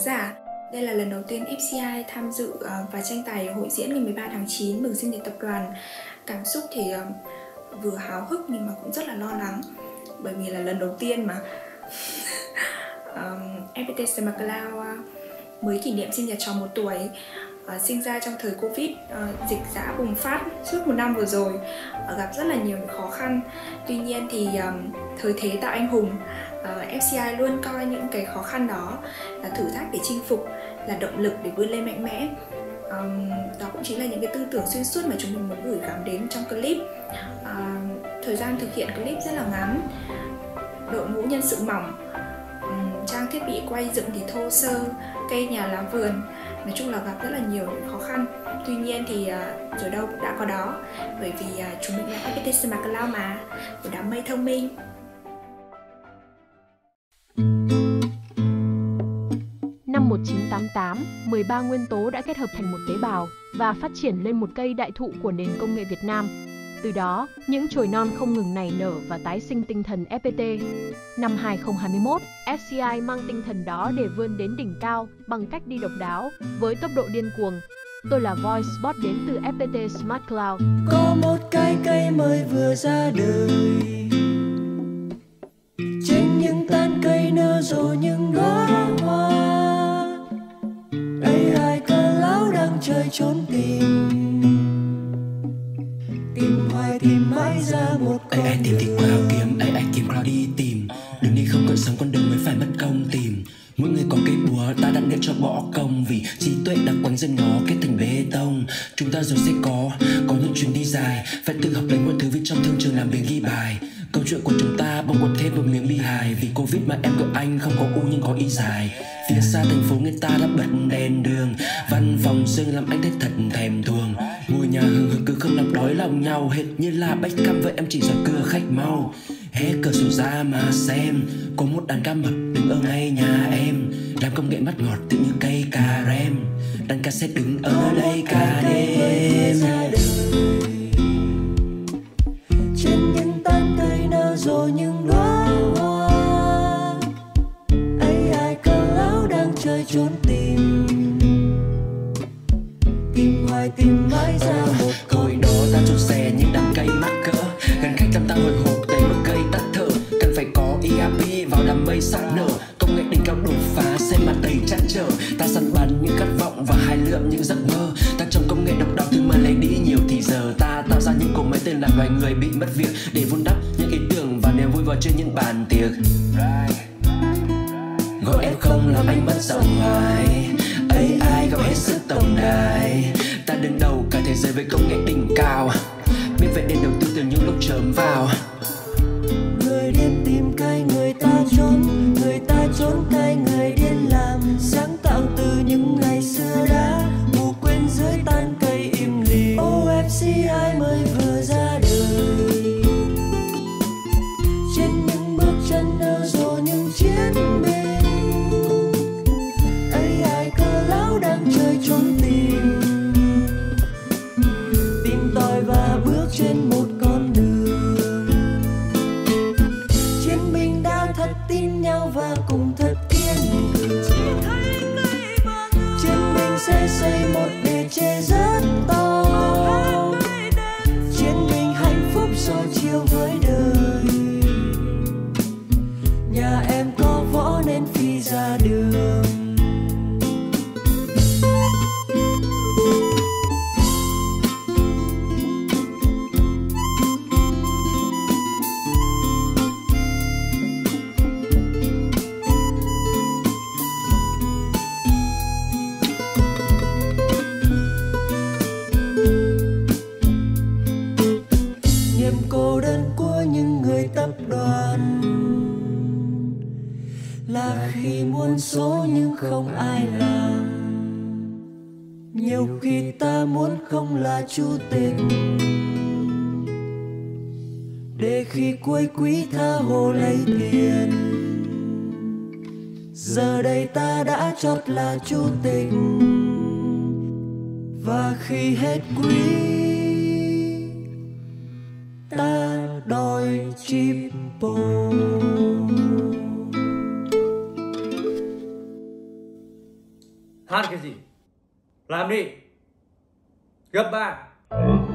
giả. Đây là lần đầu tiên FPT tham dự và tranh tài hội diễn ngày 13 tháng 9 mừng sinh nhật tập đoàn. Cảm xúc thì vừa háo hức nhưng mà cũng rất là lo lắng, bởi vì là lần đầu tiên mà FPT Smart Cloud mới kỷ niệm sinh nhật tròn 1 tuổi. Sinh ra trong thời Covid, dịch dã bùng phát suốt 1 năm vừa rồi, gặp rất là nhiều khó khăn. Tuy nhiên thì thời thế tạo anh hùng, FCI luôn coi những cái khó khăn đó là thử thách để chinh phục, là động lực để vươn lên mạnh mẽ. Đó cũng chính là những cái tư tưởng xuyên suốt mà chúng mình muốn gửi gắm đến trong clip. Thời gian thực hiện clip rất là ngắn, đội ngũ nhân sự mỏng, trang thiết bị quay dựng thì thô sơ, cây nhà lá vườn, nói chung là gặp rất là nhiều những khó khăn. Tuy nhiên thì rồi đâu cũng đã có đó, bởi vì chúng mình là FPT Smart Cloud mà, của đám mây thông minh. Năm 1988, 13 nguyên tố đã kết hợp thành một tế bào và phát triển lên một cây đại thụ của nền công nghệ Việt Nam. Từ đó, những chồi non không ngừng nảy nở và tái sinh tinh thần FPT. Năm 2021, SCI mang tinh thần đó để vươn đến đỉnh cao bằng cách đi độc đáo với tốc độ điên cuồng. Tôi là Voice Bot đến từ FPT Smart Cloud. Có một cái cây mới vừa ra đời, trên những tán cây nở rộ những đóa hoa. Đây hai con lão đang chơi trốn tìm. Ai tìm Cloud kiếm, ai kiếm Cloud đi tìm. Đừng đi không còn sống con đường mới phải mất công tìm. Mỗi người có cây búa, ta đã luyện cho bỏ công. Vì trí tuệ đã quấn dân nó kết thành bê tông. Chúng ta rồi sẽ có những chuyến đi dài. Phải tự học lấy mọi thứ vì trong thương trường làm việc ghi bài. Câu chuyện của chúng ta bao gồm thêm một miếng bi hài. Vì Covid mà em gọi anh không có U nhưng có Y dài. Phía xa thành phố người ta đã bật đèn đường. Văn phòng sương làm anh thấy thật thèm thuồng. Ngôi nhà hừng hực cứ không làm đói lòng nhau. Hệt như là bách cam vậy em chỉ giỏi cưa khách mau. Hé cửa sổ ra mà xem, có một đàn cá mập đứng ở ngay nhà em. Làm công nghệ mắt ngọt tự như cây cà rem. Đàn cá sẽ đứng ở đây cả đêm. Trên những tán cây nở rộ những đóa hoa. Ấy ai cờ lão đang chơi trốn tìm. Tìm hoài tìm mãi ra một cội đó ta trộn xè những đám cây mắc cỡ. Gần khách tâm ta hồi hộp đầy một cây tắt thở. Cần phải có ERP vào đám mây sắc nở. Công nghệ đỉnh cao đột phá xem mà đầy trăn trở. Ta săn bắn những khát vọng và hai lượm những giấc mơ. Ta trồng công nghệ độc đáo thứ mà lấy đi nhiều thì giờ. Ta tạo ra những cỗ máy tên là loài người bị mất việc. Để vun đắp những ý tưởng và niềm vui vào trên những bàn tiệc. Gọi em không làm anh mất giọng hoài. Ấy ai gọi hết sức tổng đài. Ta đứng đầu cả thế giới với công nghệ đỉnh cao. Biết vậy nên đầu tư từ những lúc chớm vào. Người điên tìm cây người ta trốn. Người ta trốn cây người điên làm. Sáng tạo từ những ngày xưa đã ngủ quên dưới tan cây im lìm. OFCI mới vừa ra đời. Trên những bước chân nở rộ những chiến binh. Ấy ai cờ lão đang chơi trốn tìm. Tìm tòi và bước trên một con đường. Chiến binh đã thật tin nhau và cùng thật kiên cường. Chiến binh sẽ xây một bề trên rất to. Chiến binh hạnh phúc soi chiếu với đời. Nhà em có võ nên phi ra đường. Là khi muốn số nhưng không ai làm. Nhiều khi ta muốn không là chủ tịch. Để khi cuối quý tha hồ lấy tiền. Giờ đây ta đã chót là chủ tịch. Và khi hết quý ta đòi triple. Than cái gì? Làm đi. Gấp ba.